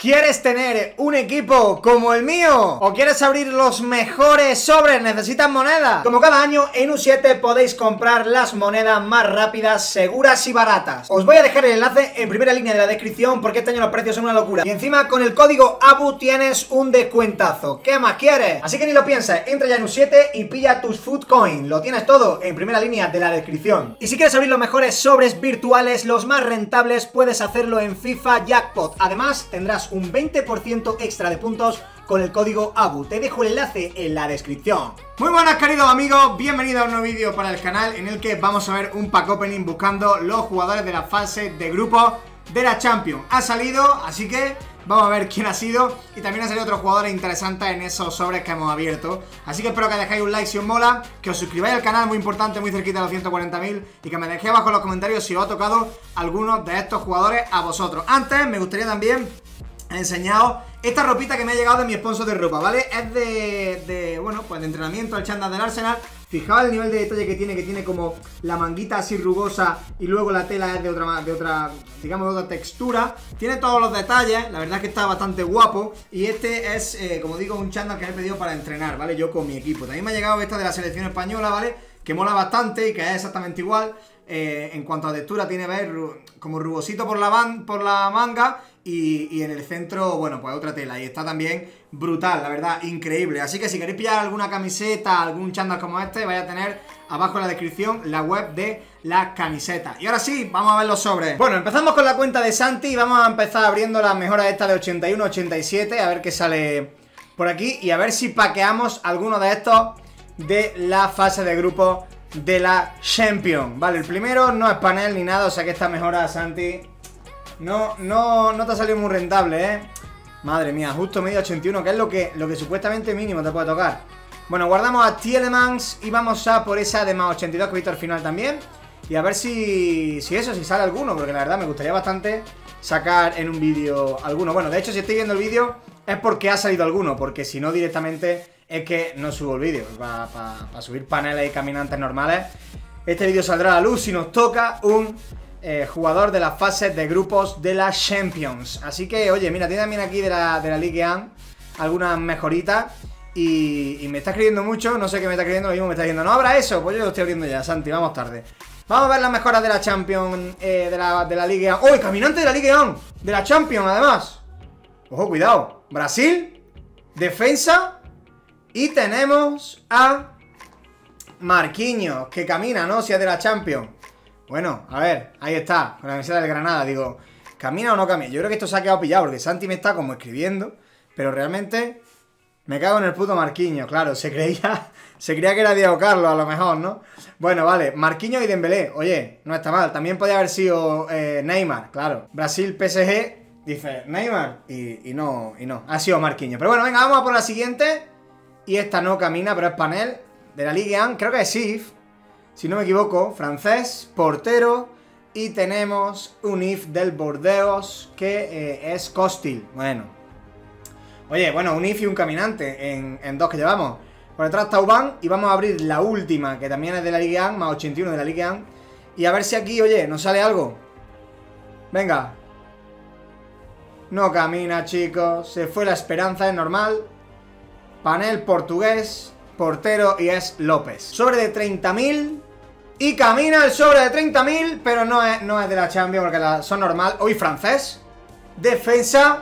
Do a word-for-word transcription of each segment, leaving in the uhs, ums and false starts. ¿Quieres tener un equipo como el mío? ¿O quieres abrir los mejores sobres? ¿Necesitas moneda? Como cada año en U siete podéis comprar las monedas más rápidas, seguras y baratas. Os voy a dejar el enlace en primera línea de la descripción porque este año los precios son una locura. Y encima con el código A B U tienes un descuentazo. ¿Qué más quieres? Así que ni lo pienses, entra ya en U siete y pilla tus Foodcoin. Lo tienes todo en primera línea de la descripción. Y si quieres abrir los mejores sobres virtuales, los más rentables, puedes hacerlo en FIFA Jackpot. Además tendrás un veinte por ciento extra de puntos con el código A B U. Te dejo el enlace en la descripción. Muy buenas, queridos amigos, bienvenidos a un nuevo vídeo para el canal en el que vamos a ver un pack opening buscando los jugadores de la fase de grupo de la Champions. Ha salido, así que vamos a ver quién ha sido, y también han salido otros jugadores interesantes en esos sobres que hemos abierto. Así que espero que dejéis un like si os mola, que os suscribáis al canal, muy importante, muy cerquita de los ciento cuarenta mil, y que me dejéis abajo en los comentarios si os ha tocado alguno de estos jugadores a vosotros. Antes me gustaría también enseñaos esta ropita que me ha llegado de mi sponsor de ropa, ¿vale? Es de, de bueno, pues de entrenamiento, el chándal del Arsenal. Fijaos el nivel de detalle que tiene, que tiene como la manguita así rugosa y luego la tela es de otra, de otra, digamos, de otra textura. Tiene todos los detalles, la verdad es que está bastante guapo. Y este es, eh, como digo, un chándal que me he pedido para entrenar, ¿vale? Yo con mi equipo. También me ha llegado esta de la selección española, ¿vale? Que mola bastante y que es exactamente igual. Eh, en cuanto a textura, tiene, ¿ves? Como rugosito por la, van, por la manga. Y, y en el centro, bueno, pues otra tela. Y está también brutal, la verdad, increíble. Así que si queréis pillar alguna camiseta, algún chándal como este, vais a tener abajo en la descripción la web de la camiseta. Y ahora sí, vamos a ver los sobres. Bueno, empezamos con la cuenta de Santi y vamos a empezar abriendo las mejoras estas de ochenta y uno, ochenta y siete. A ver qué sale por aquí y a ver si paqueamos alguno de estos de la fase de grupo de la Champions. Vale, el primero no es panel ni nada, o sea que esta mejora, Santi, No, no, no te ha salido muy rentable, ¿eh? Madre mía, justo medio ochenta y uno, que es lo que, lo que supuestamente mínimo te puede tocar. Bueno, guardamos a Tielemans y vamos a por esa de más ochenta y dos que he visto al final también. Y a ver si, si eso, si sale alguno, porque la verdad me gustaría bastante sacar en un vídeo alguno. Bueno, de hecho, si estáis viendo el vídeo es porque ha salido alguno, porque si no directamente es que no subo el vídeo. Para pa, pa subir paneles y caminantes normales, este vídeo saldrá a la luz si nos toca un... Eh, jugador de las fases de grupos de la Champions. Así que, oye, mira, tiene también aquí de la, de la Ligue uno algunas mejoritas y, y me está escribiendo mucho, no sé qué me está escribiendo, lo mismo me está diciendo, no habrá eso, pues yo lo estoy abriendo ya, Santi, vamos tarde. Vamos a ver las mejoras de la Champions, eh, de la, de la Ligue uno. ¡Oh, el caminante de la Ligue uno! De la Champions, además. Ojo, cuidado. Brasil, defensa, y tenemos a Marquinhos, que camina, ¿no? Si es de la Champions. Bueno, a ver, ahí está, con la camiseta del Granada, digo, ¿camina o no camina? Yo creo que esto se ha quedado pillado, porque Santi me está como escribiendo, pero realmente me cago en el puto Marquinhos, claro, se creía, se creía que era Diego Carlos, a lo mejor, ¿no? Bueno, vale, Marquinhos y Dembélé, oye, no está mal, también podía haber sido eh, Neymar, claro. Brasil, P S G, dice Neymar, y, y no, y no, ha sido Marquinhos. Pero bueno, venga, vamos a por la siguiente, y esta no camina, pero es panel, de la Ligue uno, creo que es I F. Si no me equivoco, francés, portero, y tenemos un I F del Bordeaux que eh, es Costil. Bueno, oye, bueno, un I F y un caminante en, en dos que llevamos. Por detrás está Taubán y vamos a abrir la última, que también es de la Ligue uno, más ochenta y uno de la Ligue uno. Y a ver si aquí, oye, nos sale algo. Venga. No camina, chicos. Se fue la esperanza, es normal. Panel portugués, portero, y es López. Sobre de treinta mil. Y camina el sobre de treinta mil. Pero no es, no es de la Champions, porque la, son normal. Hoy francés, defensa,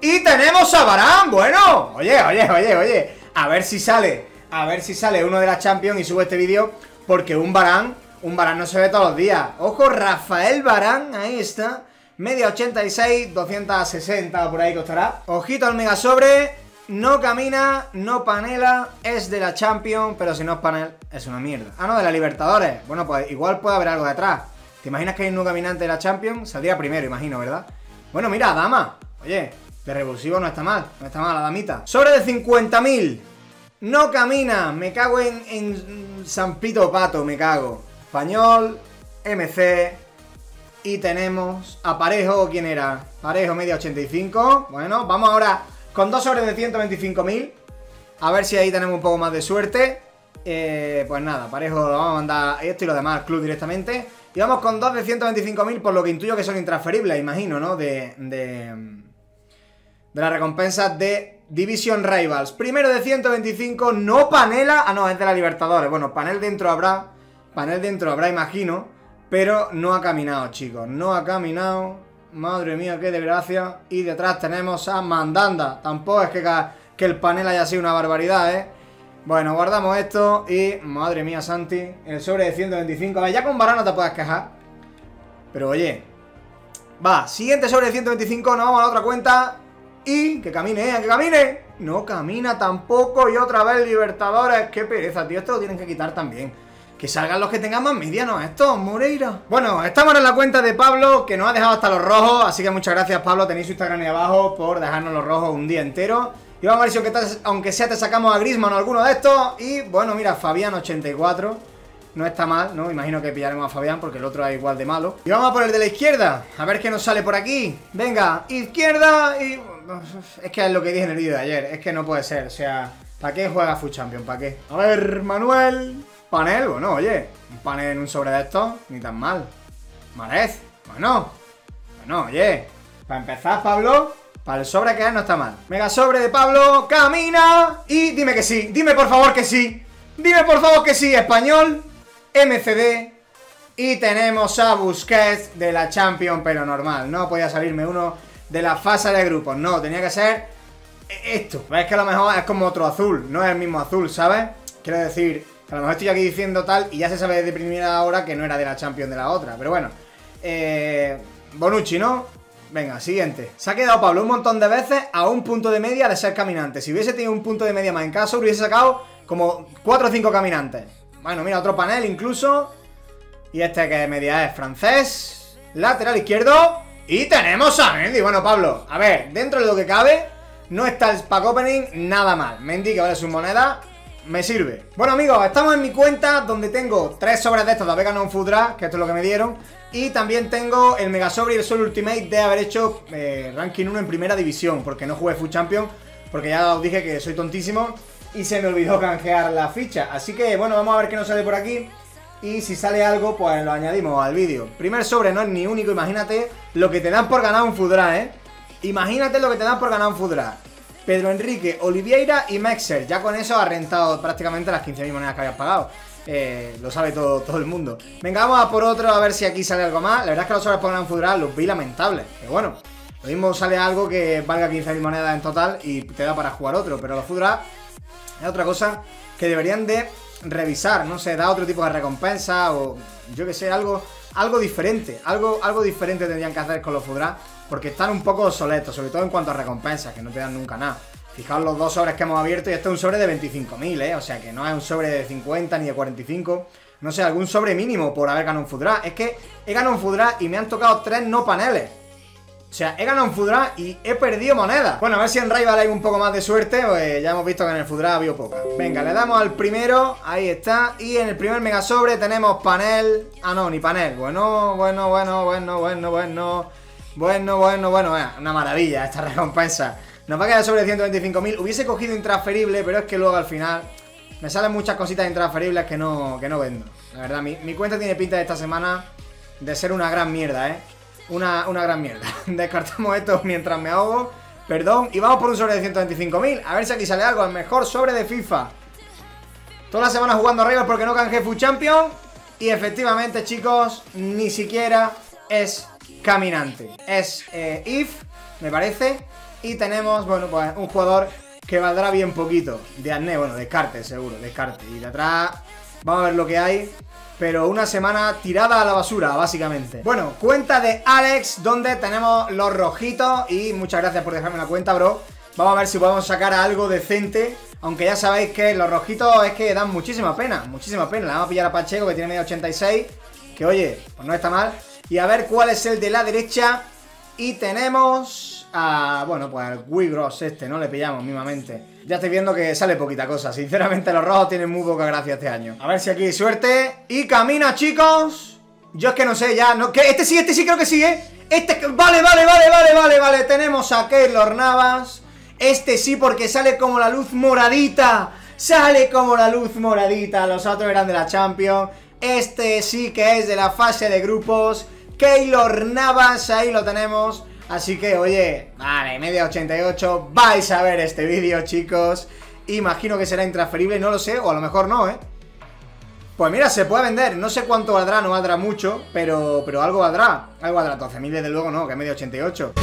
y tenemos a Varane. Bueno, oye, oye, oye, oye, a ver si sale, a ver si sale uno de la Champions y subo este vídeo, porque un Varane, un Varane no se ve todos los días. Ojo, Rafael Varane, ahí está. Media ochenta y seis, doscientos sesenta por ahí costará. Ojito al mega sobre. No camina, no panela, es de la Champions, pero si no es panel, es una mierda. Ah, no, de la Libertadores. Bueno, pues igual puede haber algo detrás. ¿Te imaginas que hay un caminante de la Champions? Saldría primero, imagino, ¿verdad? Bueno, mira, dama. Oye, de revulsivo no está mal, no está mal la damita. Sobre de cincuenta mil. No camina, me cago en, en San Pito Pato, me cago. Español, M C, y tenemos a Parejo, ¿quién era? Parejo, media ochenta y cinco. Bueno, vamos ahora con dos sobres de ciento veinticinco mil. A ver si ahí tenemos un poco más de suerte. Eh, pues nada, Parejo lo vamos a mandar esto y lo demás al club directamente. Y vamos con dos de ciento veinticinco mil, por lo que intuyo que son intransferibles, imagino, ¿no? De, de, de la recompensa de Division Rivals. Primero de ciento veinticinco, no panela. Ah, no, es de la Libertadores. Bueno, panel dentro habrá. Panel dentro habrá, imagino. Pero no ha caminado, chicos. No ha caminado. Madre mía, qué desgracia. Y detrás tenemos a Mandanda. Tampoco es que, que el panel haya sido una barbaridad, ¿eh? Bueno, guardamos esto y... Madre mía, Santi. En el sobre de ciento veinticinco. A ver, ya con Varane no te puedes quejar. Pero oye... Va, siguiente sobre de ciento veinticinco. Nos vamos a la otra cuenta... Y que camine, eh, que camine. No camina tampoco. Y otra vez Libertadores. Qué pereza, tío. Esto lo tienen que quitar también. Que salgan los que tengan más media, ¿no? Esto, Moreira. Bueno, estamos en la cuenta de Pablo, que nos ha dejado hasta los rojos. Así que muchas gracias, Pablo. Tenéis su Instagram ahí abajo por dejarnos los rojos un día entero. Y vamos a ver si aunque, te, aunque sea te sacamos a Grisman o alguno de estos. Y bueno, mira, Fabián ochenta y cuatro. No está mal, ¿no? Imagino que pillaremos a Fabián porque el otro es igual de malo. Y vamos a por el de la izquierda. A ver qué nos sale por aquí. Venga, izquierda y... Es que es lo que dije en el vídeo de ayer. Es que no puede ser, o sea, ¿para qué juega FUT Champions? ¿Para qué? A ver, Manuel. Panel, bueno, oye, un panel en un sobre de estos, ni tan mal. Marez, bueno. Bueno, oye, para empezar, Pablo, para el sobre que es no está mal. Mega sobre de Pablo, camina. Y dime que sí, dime por favor que sí. Dime por favor que sí, español M C D. Y tenemos a Busquets de la Champions, pero normal, no podía salirme uno de la fase de grupos, no, tenía que ser esto, ¿ves? Que a lo mejor es como otro azul, no es el mismo azul, ¿sabes? Quiero decir, a lo mejor estoy aquí diciendo tal y ya se sabe desde primera hora que no era de la Champions de la otra, pero bueno. Eh, Bonucci, ¿no? Venga, siguiente. Se ha quedado Pablo un montón de veces a un punto de media de ser caminante. Si hubiese tenido un punto de media más en caso, hubiese sacado como cuatro o cinco caminantes. Bueno, mira, otro panel incluso. Y este que media es francés. Lateral izquierdo. Y tenemos a Mendy. Bueno, Pablo, a ver, dentro de lo que cabe, no está el pack opening nada mal. Mendy, que vale su moneda, me sirve. Bueno, amigos, estamos en mi cuenta donde tengo tres sobres de estos de haber ganado un Fudra, que esto es lo que me dieron. Y también tengo el mega sobre y el Sol Ultimate de haber hecho eh, ranking uno en primera división, porque no jugué FUT Champions, porque ya os dije que soy tontísimo y se me olvidó canjear la ficha. Así que, bueno, vamos a ver qué nos sale por aquí. Y si sale algo, pues lo añadimos al vídeo. Primer sobre no es ni único, imagínate lo que te dan por ganar un Fudra, ¿eh? Imagínate lo que te dan por ganar un Fudra. Pedro Enrique, Oliveira y Mexer. Ya con eso ha rentado prácticamente las quince mil monedas que habías pagado. Eh, lo sabe todo, todo el mundo. Venga, vamos a por otro a ver si aquí sale algo más. La verdad es que los sobres por ganar un Fudra los vi lamentables. Pero bueno, lo mismo sale algo que valga quince mil monedas en total y te da para jugar otro. Pero los Fudra es otra cosa que deberían de... revisar, no sé, da otro tipo de recompensa o yo que sé, algo algo diferente, algo, algo diferente tendrían que hacer con los Fudra, porque están un poco soletos, sobre todo en cuanto a recompensas, que no te dan nunca nada. Fijaos los dos sobres que hemos abierto y este es un sobre de veinticinco mil, ¿eh? O sea que no es un sobre de cincuenta ni de cuarenta y cinco, no sé, algún sobre mínimo por haber ganado un Fudra. Es que he ganado un Fudra y me han tocado tres no paneles. O sea, he ganado un Fudra y he perdido moneda. Bueno, a ver si en Rival hay un poco más de suerte, pues ya hemos visto que en el Fudra había poca. Venga, le damos al primero, ahí está. Y en el primer mega sobre tenemos panel. Ah, no, ni panel. Bueno, bueno, bueno, bueno, bueno, bueno. Bueno, bueno, bueno, eh, una maravilla esta recompensa. Nos va a quedar sobre ciento veinticinco mil. Hubiese cogido intransferible, pero es que luego al final me salen muchas cositas intransferibles que no, que no vendo. La verdad, mi, mi cuenta tiene pinta de esta semana de ser una gran mierda, eh. Una, una gran mierda. Descartamos esto mientras me ahogo. Perdón. Y vamos por un sobre de ciento veinticinco mil. A ver si aquí sale algo. El mejor sobre de FIFA. Toda la semana jugando a Rivals porque no canjeé FUT Champions. Y efectivamente, chicos, ni siquiera es caminante. Es eh, I F, me parece. Y tenemos, bueno, pues un jugador que valdrá bien poquito. De Arné, bueno, descarte, seguro, descarte. Y de atrás, vamos a ver lo que hay. Pero una semana tirada a la basura, básicamente. Bueno, cuenta de Alex, donde tenemos los rojitos. Y muchas gracias por dejarme la cuenta, bro. Vamos a ver si podemos sacar algo decente. Aunque ya sabéis que los rojitos es que dan muchísima pena. Muchísima pena. Le vamos a pillar a Pacheco, que tiene media ochenta y seis. Que oye, pues no está mal. Y a ver cuál es el de la derecha. Y tenemos a... bueno, pues el Wigros este, no le pillamos mismamente. Ya estoy viendo que sale poquita cosa. Sinceramente los rojos tienen muy poca gracia este año. A ver si aquí hay suerte. Y camina, chicos. Yo es que no sé ya, no, que este sí, este sí creo que sigue. Este, vale, vale, vale, vale, vale, vale. Tenemos a Keylor Navas. Este sí porque sale como la luz moradita. Sale como la luz moradita. Los otros eran de la Champions. Este sí que es de la fase de grupos. Keylor Navas, ahí lo tenemos. Así que, oye, vale, media ochenta y ocho. Vais a ver este vídeo, chicos. Imagino que será intransferible, no lo sé. O a lo mejor no, ¿eh? Pues mira, se puede vender. No sé cuánto valdrá, no valdrá mucho. Pero, pero algo valdrá. Algo valdrá. doce mil desde luego no, que media ochenta y ocho.